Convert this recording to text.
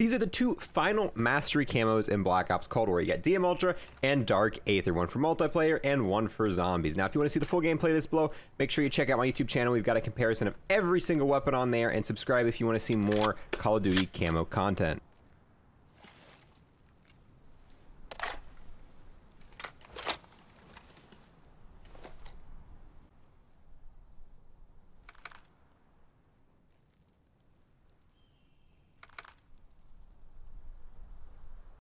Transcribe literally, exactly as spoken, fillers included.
These are the two final Mastery Camos in Black Ops Cold War. You got D M Ultra and Dark Aether, one for multiplayer and one for zombies. Now, if you want to see the full gameplay of this below, make sure you check out my YouTube channel. We've got a comparison of every single weapon on there, and subscribe if you want to see more Call of Duty camo content.